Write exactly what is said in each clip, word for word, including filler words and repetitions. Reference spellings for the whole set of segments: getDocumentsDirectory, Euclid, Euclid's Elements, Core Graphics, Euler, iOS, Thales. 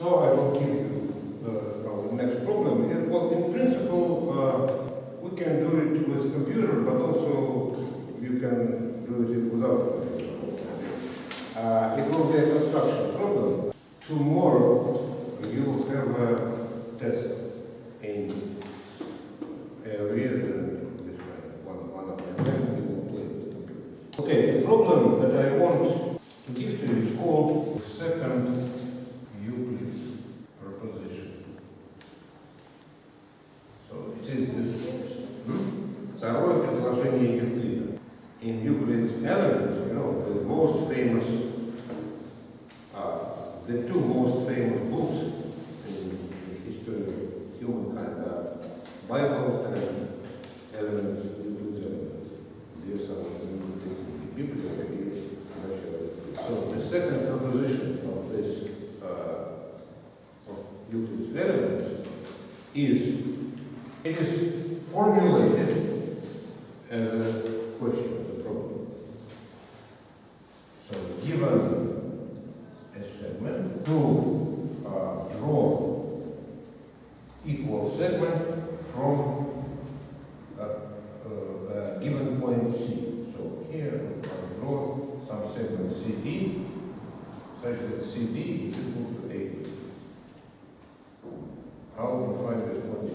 Now I will give you uh, our next problem. It, well, in principle, uh, we can do it with computer, but also you can do it without computer. Uh, it will be a construction problem. Tomorrow you have a test in a region, this one, one of the you will play with computers. Okay, the problem that I want to give to you is called second Euclid's proposition. So it is this второе предложение Евклида. In Euclid's Elements, you know, the most famous, uh, the two most famous books in the history of humankind are Bible and Elements, Euclid's Elements. These are the good things the people have used. So the second proposition of this Euclid's Elements is, it is formulated as a question, as a problem. So given a segment, to uh, draw equal segment from a, a, a given point C. So here I draw some segment C D such that C D is equal to A. How to find this point?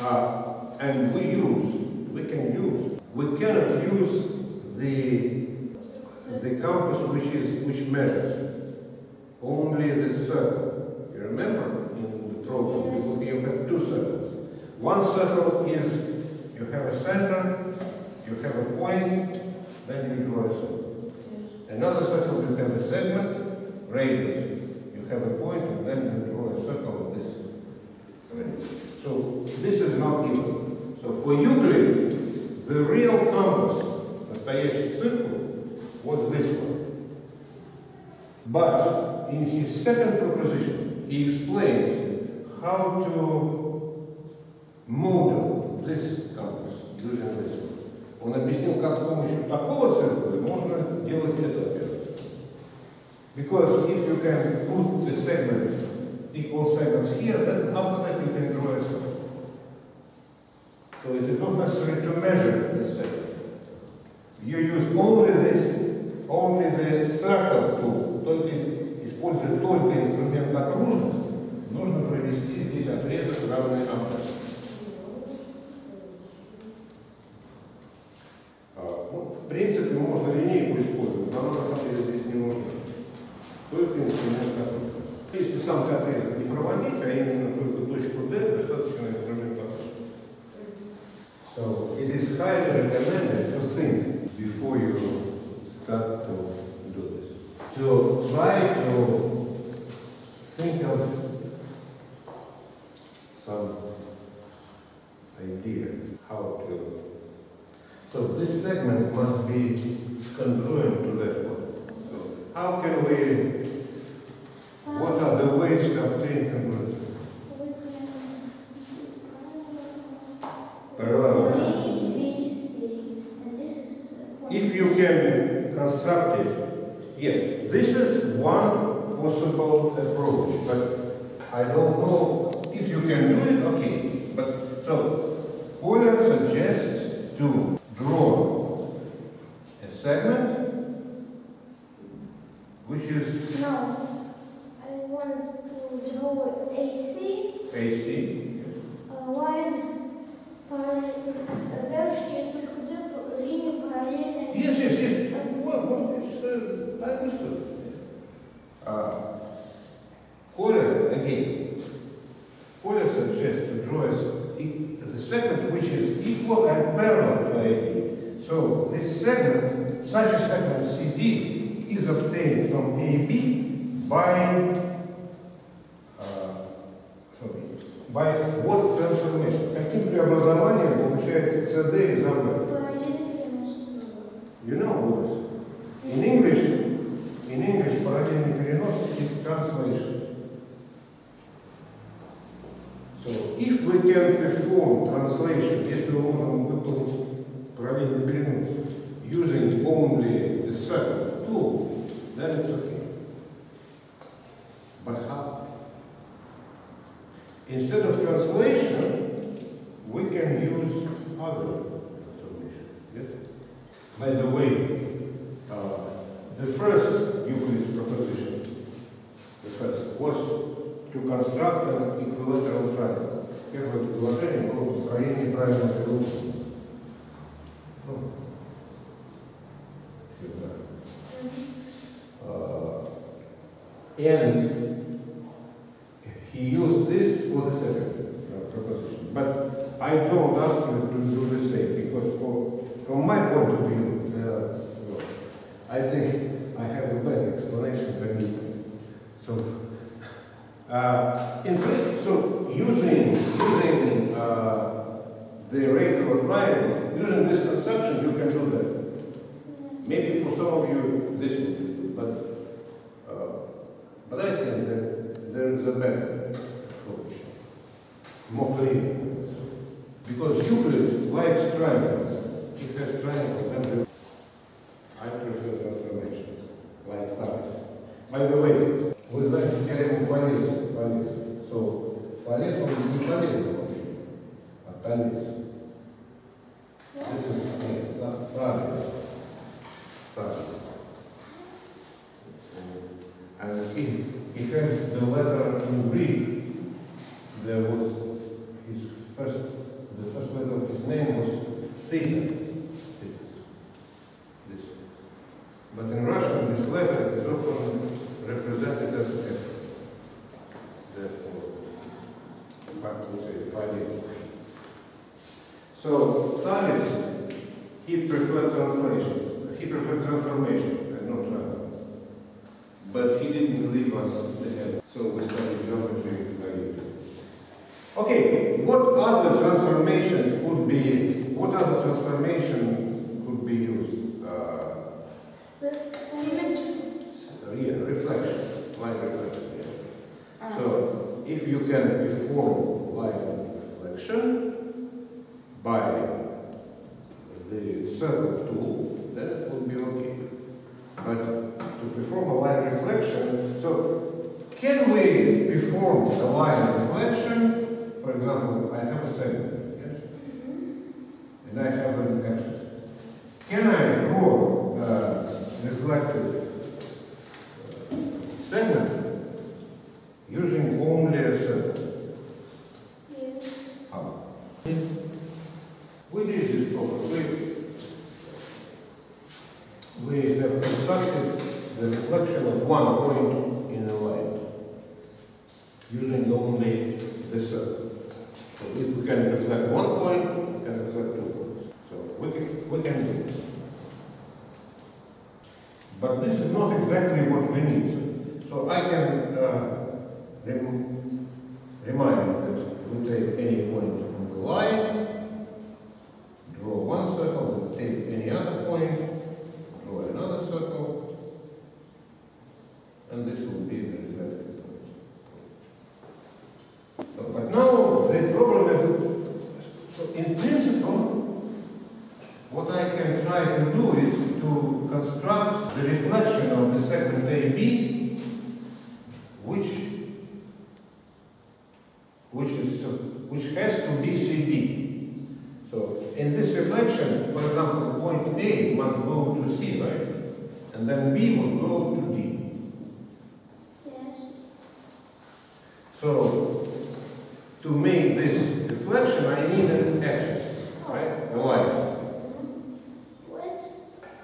Uh, and we use, we can use, we cannot use the the compass which is which measures only the circle. You remember in the problem you have two circles. One circle is you have a center, you have a point, then you draw a circle. Another circle you have a segment, radius. You have a point, and then you draw a circle of this. So this is not given. So for Euclid, the real compass, настоящий circle, was this one. But in his second proposition, he explains how to model this compass using this one. Он объяснил, как с помощью такого циркуля можно делать это операцию. Because if you can put the segment equal segments here, then after that you can draw a circle. So it is not necessary to measure this segment. You use only this, only the circle tool. Только, используя только инструмент окружности, нужно провести здесь отрезок равный амплитуде. Ну, в принципе, можно линейку использовать, но она на самом деле здесь не нужна. Только инструмент окружности. Если сам ты отрезок не проводить, а именно только точку D, достаточно инструментации. So it is highly recommended to think before you start to do this. To try to think of some idea how to. So this segment must be congruent to that one. So how can we? What are the ways to obtain congruence? If you can construct it, yes, this is one possible approach, but I don't know if you can do it, okay. But so, Euler suggests to draw a segment which is. No. I want to draw AC, AC. Uh, line через точку D, линию параллельно. Yes, yes, yes. Well, well, it's, uh, I understood. Uh, Euler, again, Euler suggests to draw the segment which is equal and parallel to A B. So this segment, such a segment C D, is obtained from A B by By what transformation? Каким преобразованием получается C D из А В? You know this. In English, in English, параллельный перенос is translation. So, if we can perform translation, если мы можем выполнить параллельный перенос using only the circle tool, then it's okay. But how? Instead of translation, we can use other transformation. Yes? By the way, uh, the first Euclid's proposition, the first, was to construct an equilateral triangle. Первое предложение было построение правильного треугольника. Ну, всегда. Uh, and he used this for the second uh, proposition. But I don't ask you to do the same, because for, from my point of view, uh, so I think I have a better explanation than you. So, uh, in principle, so, Using, using uh, the regular triangle, using this construction, you can do that. Maybe for some of you this will be good, but, uh, but I think that there is a better approach, more clear. Because Euclid likes triangles, it has triangles everywhere. I prefer transformations, like Thales. By the way, we like to carry on Thales. So, Thales, он не Thales вообще, а Thales. And he, he had the letter in Greek. There was his first, the first letter of his name was Theta. This. But in Russian, this letter is often represented as F. Therefore, so Thales, he preferred translations, he preferred transformation and not triangles. But he didn't leave us the help. So we studied geometry by Euclid. Okay, what other transformations could be what other transformations could be used? Uh, yeah, reflection. Like reflection, yeah. So if you can perform light reflection by the circle tool, that would be okay. But to perform a light reflection, so can we perform a light reflection? For example, I have a segment, yes? And I have an axis. Can I draw a reflected segment using only a circle? Yes. How? We did this properly. We have constructed the reflection of one point in a line using only the circle. So if we can reflect one point, we can reflect two points. So we can, we can do this. But this is not exactly what we need. So I can uh, Rem remind that we take any point on the line, draw one circle, take any other point, draw another circle, and this will be the reflected point. So, but now the problem is, so in principle, what I can try to do is to construct the reflection of the segment A B, which Which, is, which has to be C B. So in this reflection, for example, point A must go to C, right? And then B will go to D. Yes. So to make this reflection, I need an axis, right? A line. What's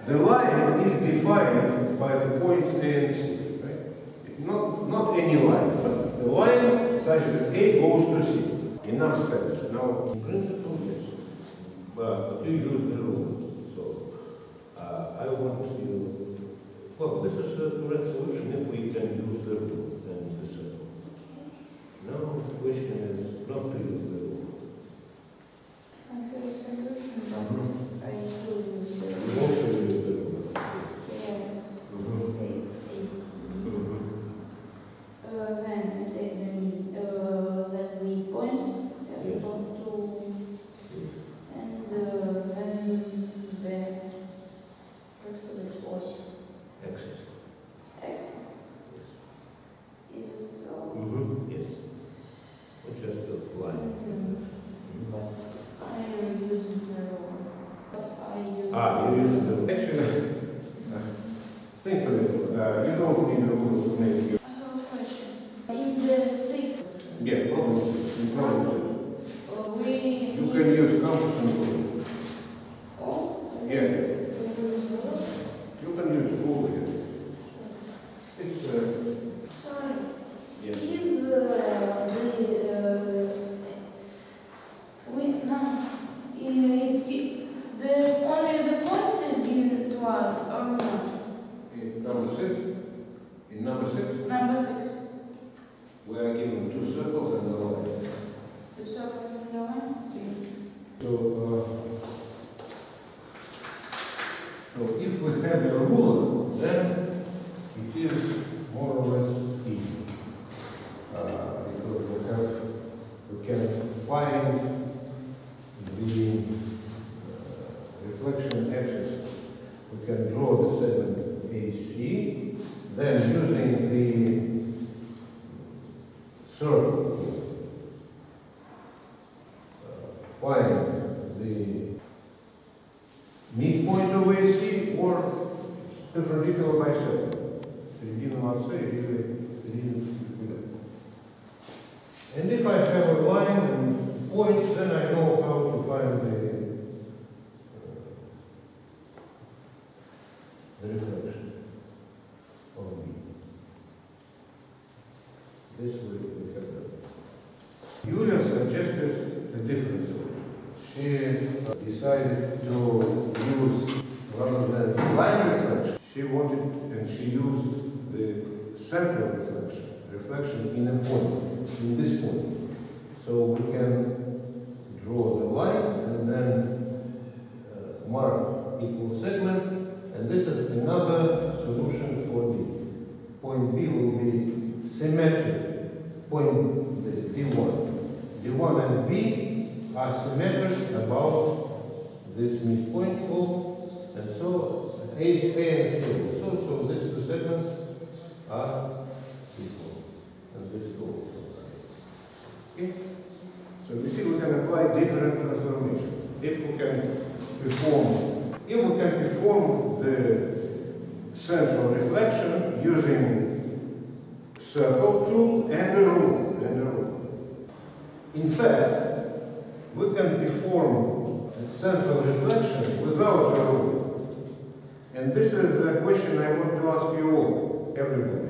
the line is defined by the points A and C, right? Not, not any line, but the line such that A goes to C. Enough said. Now, in principle, yes. But you use the rule. So, uh, I want you... Well, this is a correct solution if we can use the rule and the circle. Now, the question is not to use the rule. And the solution that I do use the rule. You also use the rule. Yes. Mm-hmm. Take it. Mm-hmm. uh, then, take the Uh, then we point, uh, yes. point to, and uh, then the rest of it was axis. Axis. Yes. Ah, it is the actually uh, think a little. Uh, you don't need to make your. I have a question. In the sixth. Yeah, problem six. Problem uh, we. You need can use compass and rule. Oh. Yeah. You can use rule here. It's. Uh, Sorry. Yeah. Is uh, the uh, we now it's the. Was or not? In number six. In number six. Number six. We are given two circles and a line. Two circles and a line. Yeah. So, uh, so if we have a ruler, then it is more or less easy uh, because we have we can find the uh, reflection axis. We can draw the segment A C, then using the circle, uh, find the midpoint of A C or perpendicular by segment. And if I have a line and point, then I know how to find the the reflection of me. This way we have done. Yulia suggested a different solution. She decided to use rather than line reflection. She wanted and she used the central reflection, reflection in a point, in this point. So we can draw the line and then uh, mark equal segment. And this is another solution for B. Point B will be symmetric. Point D one. D one and B are symmetric about this midpoint of, and so A, A and C. So, so these two segments are equal. And this goes. Okay? So you see we can apply different transformations. If we can perform If we can perform the central reflection using circle tool and a rule, and a rule. In fact, we can perform a central reflection without a rule. And this is a question I want to ask you all, everybody.